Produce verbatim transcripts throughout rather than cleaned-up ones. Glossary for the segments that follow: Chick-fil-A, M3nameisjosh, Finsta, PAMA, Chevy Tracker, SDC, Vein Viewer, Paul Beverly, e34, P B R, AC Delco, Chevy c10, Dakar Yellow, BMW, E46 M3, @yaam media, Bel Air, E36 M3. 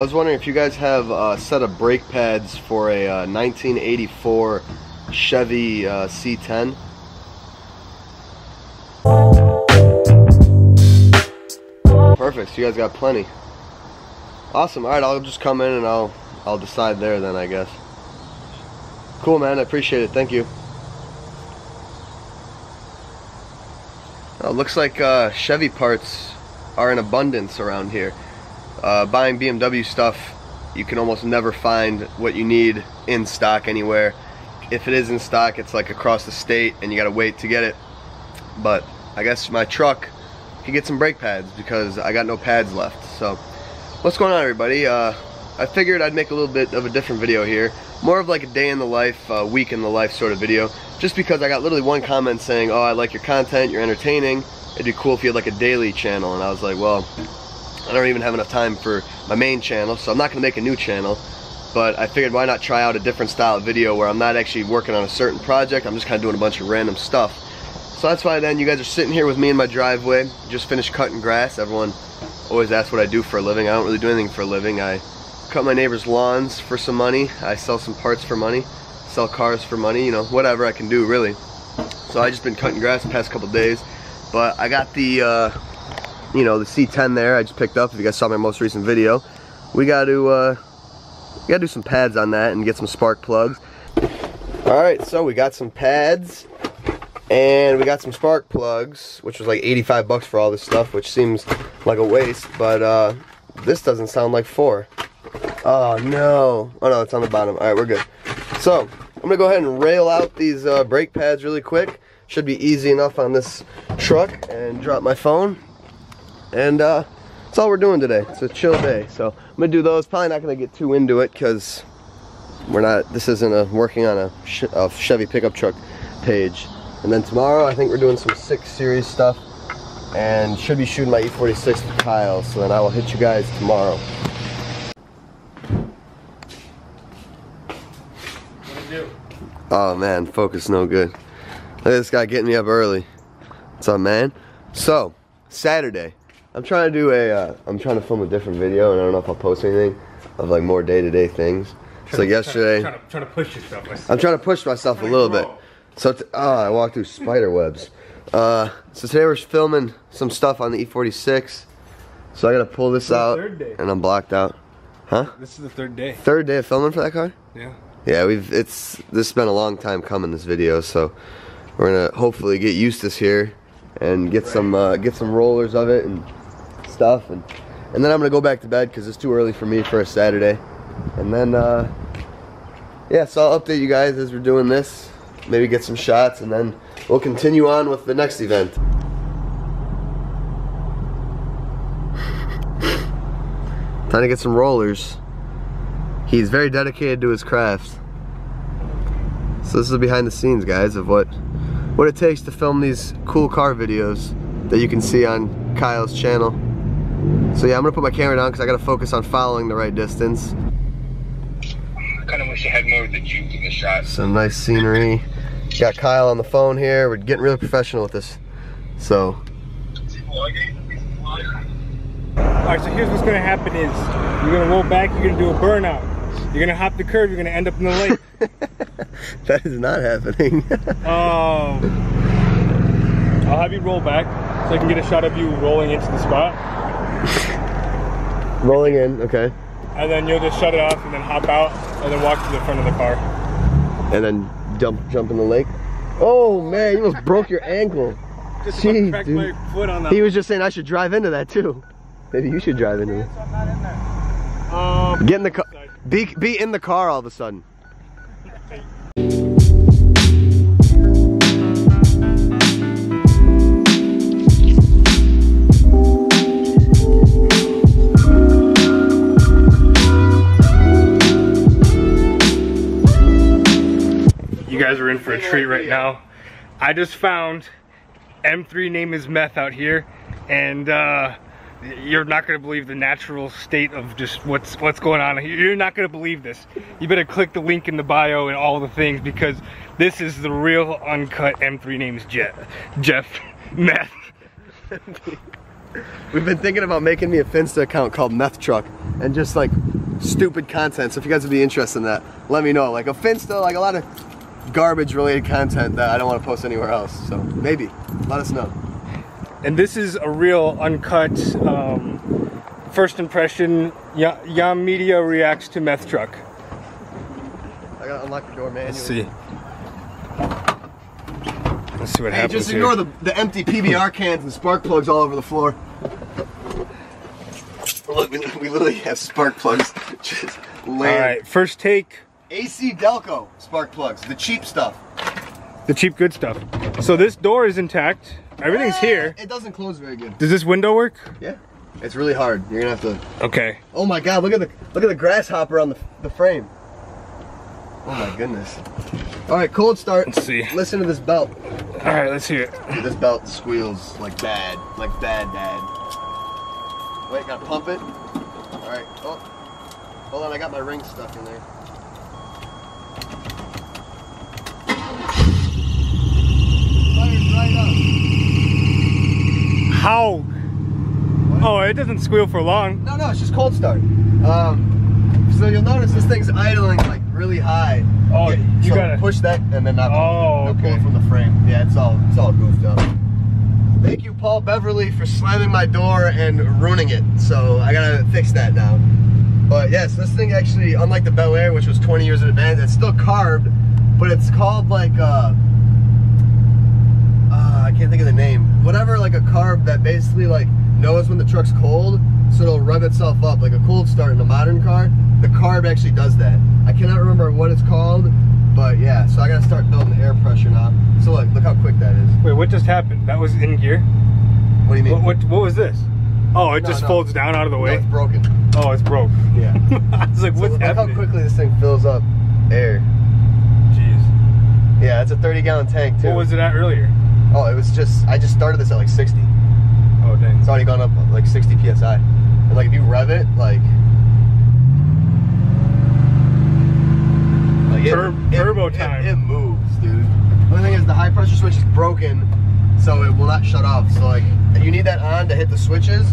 I was wondering if you guys have a set of brake pads for a uh, nineteen eighty-four Chevy uh, C ten. Perfect, so you guys got plenty. Awesome, alright, I'll just come in and I'll, I'll decide there then, I guess. Cool, man, I appreciate it, thank you. Oh, looks like uh, Chevy parts are in abundance around here. Uh, buying B M W stuff, you can almost never find what you need in stock anywhere. If it is in stock, it's like across the state and you gotta wait to get it. But I guess my truck can get some brake pads because I got no pads left. So what's going on, everybody? uh, I figured I'd make a little bit of a different video here, more of like a day in the life, uh, week in the life sort of video, just because I got literally one comment saying, oh, I like your content, you're entertaining, it'd be cool if you had like a daily channel. And I was like, well, I don't even have enough time for my main channel, so I'm not going to make a new channel, but I figured why not try out a different style of video where I'm not actually working on a certain project, I'm just kind of doing a bunch of random stuff. So that's why then you guys are sitting here with me in my driveway, just finished cutting grass. Everyone always asks what I do for a living. I don't really do anything for a living. I cut my neighbor's lawns for some money, I sell some parts for money, sell cars for money, you know, whatever I can do really. So I just been cutting grass the past couple days, but I got the, uh, you know, the C ten there I just picked up. If you guys saw my most recent video, we got to uh, we got to do some pads on that and get some spark plugs. Alright, so we got some pads and we got some spark plugs, which was like eighty-five bucks for all this stuff, which seems like a waste, but uh, this doesn't sound like four. Oh no, oh no, it's on the bottom. Alright, we're good. So I'm going to go ahead and rail out these uh, brake pads really quick. Should be easy enough on this truck, and drop my phone. And uh, that's all we're doing today. It's a chill day, so I'm gonna do those. Probably not gonna get too into it because we're not. This isn't a working on a, sh a Chevy pickup truck page. And then tomorrow, I think we're doing some six series stuff, and should be shooting my E forty-six with Kyle. So then I will hit you guys tomorrow. What do you do? Oh man, focus no good. Look at this guy getting me up early. What's up, man? So Saturday. I'm trying to do a, uh, I'm trying to film a different video, and I don't know if I'll post anything of like more day-to-day things. So yesterday, trying to, trying to push yourself. I'm trying to push myself a little bit. So t oh, I walked through spider webs. Uh, so today we're filming some stuff on the E forty-six. So I gotta pull this out, and I'm blocked out. Huh? This is the third day. Third day of filming for that car? Yeah. Yeah, we've it's this has been a long time coming, this video, so we're gonna hopefully get used to this here and get right. some uh, get some rollers of it and stuff, and and then I'm gonna go back to bed because it's too early for me for a Saturday. And then uh, yeah, so I'll update you guys as we're doing this, maybe get some shots, and then we'll continue on with the next event. Time to get some rollers. He's very dedicated to his craft. So this is behind the scenes, guys, of what what it takes to film these cool car videos that you can see on Kyle's channel. So yeah, I'm gonna put my camera down because I gotta focus on following the right distance. I kinda wish I had more of the juke in the shot. Some nice scenery. Got Kyle on the phone here. We're getting really professional with this. So. Alright, so here's what's gonna happen is, you're gonna roll back, you're gonna do a burnout. You're gonna hop the curve, you're gonna end up in the lake. That is not happening. um, I'll have you roll back so I can get a shot of you rolling into the spot. Rolling in, okay. And then you'll just shut it off and then hop out and then walk to the front of the car. And then jump jump in the lake? Oh man, you almost broke your ankle. Just Jeez, cracked dude. my foot on that. He was just saying I should drive into that too. Maybe you should drive into it. I'm not in there. Um, get in the car. Be, be in the car all of a sudden. You guys are in for a treat right now. I just found M three name is meth out here, and uh, you're not gonna believe the natural state of just what's what's going on. You're not gonna believe this. You better click the link in the bio and all the things, because this is the real uncut M three names Jeff. Jeff meth. We've been thinking about making me a Finsta account called Meth Truck and just like stupid content. So if you guys would be interested in that, let me know. Like a Finsta, like a lot of garbage related content that I don't want to post anywhere else. So maybe, let us know. And this is a real uncut um, first impression. Y Yam Media reacts to meth truck. I gotta unlock the door manually. Let's see. Let's see what hey, happens. Just ignore here. The, the empty P B R cans and spark plugs all over the floor. Look, we, we literally have spark plugs just laying. All right, first take. A C Delco spark plugs, the cheap stuff. The cheap good stuff. So this door is intact. Everything's eh, here. It doesn't close very good. Does this window work? Yeah. It's really hard. You're gonna have to. Okay. Oh my God! Look at the look at the grasshopper on the the frame. Oh my goodness. All right, cold start. Let's see. Listen to this belt. All right, let's hear it. Dude, this belt squeals like bad, like bad, bad. Wait, gotta pump it. All right. Oh, hold on. I got my ring stuck in there. Fire's right up. How? What? Oh, it doesn't squeal for long. No, no, it's just cold start. Um, so you'll notice this thing's idling like really high. Oh, yeah, you so gotta push that and then not oh, okay. pull it from the frame. Yeah, it's all it's all goofed up. Thank you, Paul Beverly, for slamming my door and ruining it. So I gotta fix that now. But yes, this thing actually, unlike the Bel Air, which was twenty years in advance, it's still carved, but it's called like. Uh, I can't think of the name. Whatever, like a carb that basically like knows when the truck's cold, so it'll rub itself up like a cold start in a modern car. The carb actually does that. I cannot remember what it's called, but yeah. So I gotta start building the air pressure now. So look, look how quick that is. Wait, what just happened? That was in gear. What do you mean? What What, what was this? Oh, it no, just no. folds down out of the way. No, it's broken. Oh, it's broke. Yeah. I was like, so what's look happening? Look how quickly this thing fills up air. Jeez. Yeah, it's a thirty gallon tank too. What was it at earlier? Oh, it was just, I just started this at like sixty. Oh, dang. It's already gone up like sixty P S I. And like if you rev it, like... like it, Tur it, turbo it, time. It, it moves, dude. The only thing is the high pressure switch is broken, so it will not shut off. So like, you need that on to hit the switches,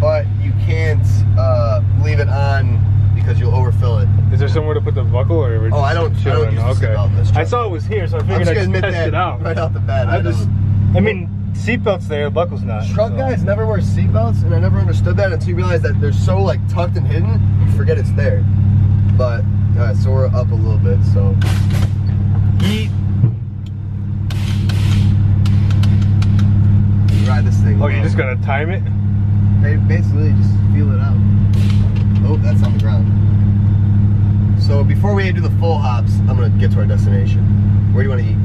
but you can't uh, leave it on because you'll overfill it. Is there somewhere to put the buckle, or we're just oh, I don't, I don't use okay. this truck. I saw it was here, so I figured I'd test that it out. Right off the bat, I, I just, I mean, seatbelt's there, the buckle's not. Truck so. guys never wear seatbelts, and I never understood that until you realize that they're so like tucked and hidden, you forget it's there. But all right, so we're up a little bit, so. Yeet. Ride this thing. Oh, you just gotta time it. They basically just feel it out. Oh, that's on the ground. So before we do the full hops, I'm gonna get to our destination. Where do you want to eat?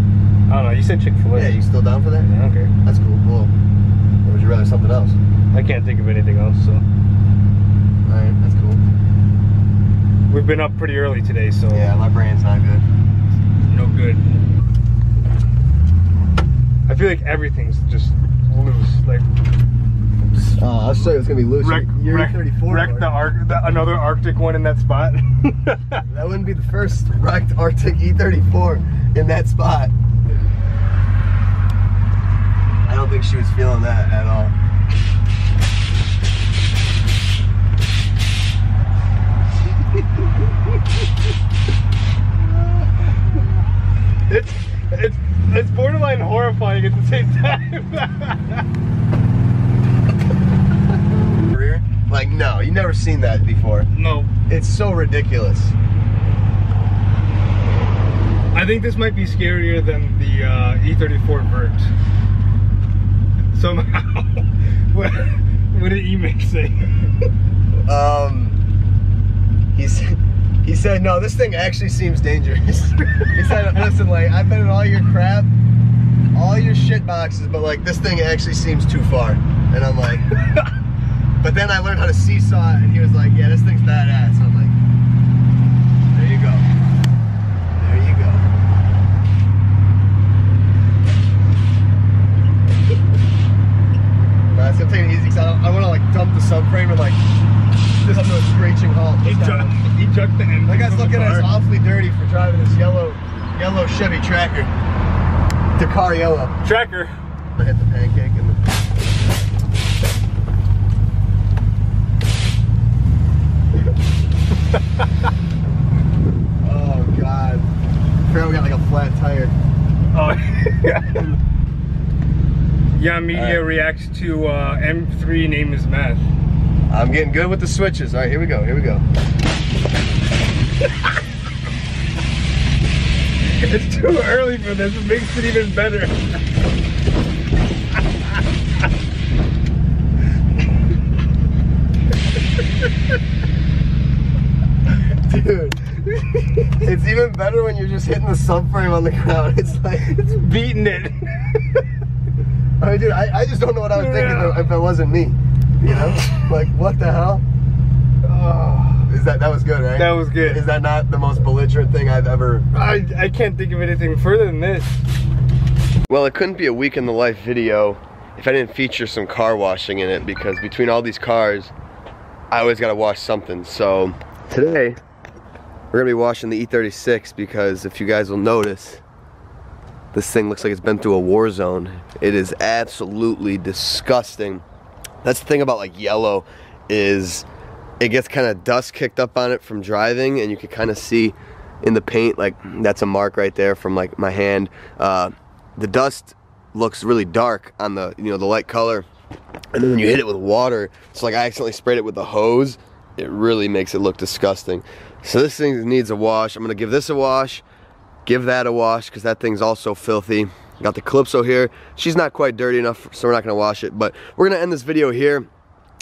I don't know. You said Chick-fil-A. Yeah, you still down for that? Yeah, okay. That's cool. Cool. Or would you rather something else? I can't think of anything else. So. All right, that's cool. We've been up pretty early today, so. Yeah, my brain's not good. No good. I feel like everything's just loose, like. Oh, I was sure it was gonna be loose. Wreck, You're wreck, thirty-four, wreck the, Ar the another Arctic one in that spot. That wouldn't be the first wrecked Arctic E thirty-four in that spot. I don't think she was feeling that at all. it's it's it's borderline horrifying at the same time. Like, no, you've never seen that before. No. It's so ridiculous. I think this might be scarier than the uh, E thirty-four Vert. Somehow. what, what did E-Mix say? um, he, said, he said, no, this thing actually seems dangerous. He said, listen, like, I've been in all your crap, all your shit boxes, but, like, this thing actually seems too far. And I'm like... But then I learned how to seesaw it, and he was like, yeah, this thing's badass. So I'm like, there you go. There you go. Alright, so I'm taking it easy, because I, I want to, like, dump the subframe and, like, just do a screeching halt. He jumped, he jumped the end. That guy's looking at us awfully dirty for driving this yellow, yellow Chevy Tracker. Dakar Yellow. Tracker. I hit the pancake and the... media right. reacts to uh, M three name is math. I'm getting good with the switches. All right, here we go. Here we go. It's too early for this. It makes it even better. Dude, it's even better when you're just hitting the subframe on the ground. It's like it's beating it. I mean, dude, I, I just don't know what I was thinking yeah. if it wasn't me. You know, like what the hell? Oh. Is that that was good, right? That was good. Is that not the most belligerent thing I've ever? I I can't think of anything further than this. Well, it couldn't be a week in the life video if I didn't feature some car washing in it, because between all these cars, I always gotta wash something. So today, we're gonna be washing the E thirty-six because if you guys will notice, this thing looks like it's been through a war zone. It is absolutely disgusting. That's the thing about like yellow, is it gets kind of dust kicked up on it from driving, and you can kind of see in the paint, like that's a mark right there from like my hand. Uh, the dust looks really dark on the, you know, the light color, and then when you hit it with water, it's like I accidentally sprayed it with the hose. It really makes it look disgusting. So this thing needs a wash. I'm gonna give this a wash, give that a wash, because that thing's also filthy. Got the Calypso here. She's not quite dirty enough, so we're not gonna wash it, but we're gonna end this video here.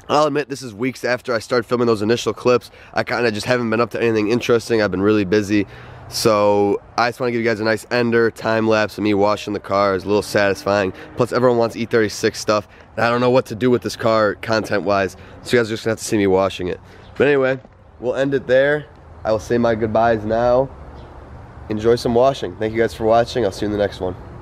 I'll admit this is weeks after I started filming those initial clips. I kinda just haven't been up to anything interesting. I've been really busy. So I just wanna give you guys a nice ender, time lapse of me washing the car. Is a little satisfying. Plus everyone wants E thirty-six stuff, and I don't know what to do with this car content-wise. So you guys are just gonna have to see me washing it. But anyway, we'll end it there. I will say my goodbyes now. Enjoy some washing. Thank you guys for watching. I'll see you in the next one.